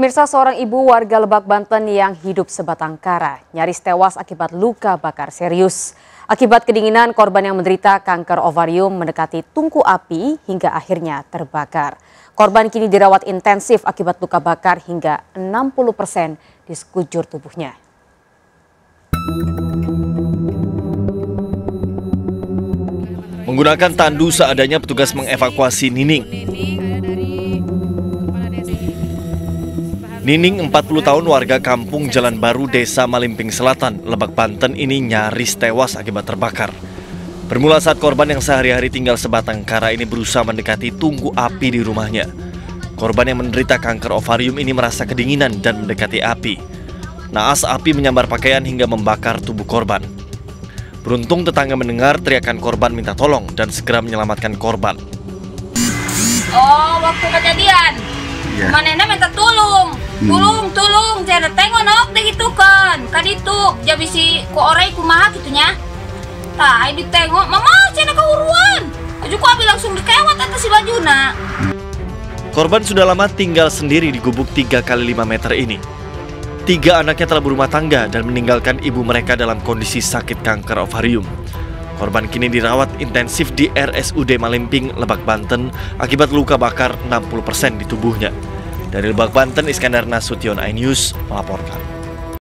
Pemirsa, seorang ibu warga Lebak Banten yang hidup sebatang kara nyaris tewas akibat luka bakar serius. Akibat kedinginan, korban yang menderita kanker ovarium mendekati tungku api hingga akhirnya terbakar. Korban kini dirawat intensif akibat luka bakar hingga 60% di sekujur tubuhnya. Menggunakan tandu seadanya, petugas mengevakuasi Nining. Nining, 40 tahun, warga kampung Jalan Baru, Desa Malimping Selatan, Lebak Banten ini nyaris tewas akibat terbakar. Bermula saat korban yang sehari-hari tinggal sebatang kara ini berusaha mendekati tungku api di rumahnya. Korban yang menderita kanker ovarium ini merasa kedinginan dan mendekati api. Naas, api menyambar pakaian hingga membakar tubuh korban. Beruntung tetangga mendengar teriakan korban minta tolong dan segera menyelamatkan korban. Oh, waktu kejadian, ya. Manena minta tolong. Tulung, cara tengok nok deh gitu kan. Kaditu, jadi si ku orai kumaha gitunya. Tah, ditengok, mama cina keuruan. Ajuku abi langsung dikewat atas si bajuna. Korban sudah lama tinggal sendiri di gubuk 3x5 meter ini. 3 anaknya telah berumah tangga dan meninggalkan ibu mereka dalam kondisi sakit kanker ovarium. Korban kini dirawat intensif di RSUD Malimping, Lebak Banten akibat luka bakar 60% di tubuhnya. Dari Lebak Banten, Iskandar Nasution, iNews melaporkan.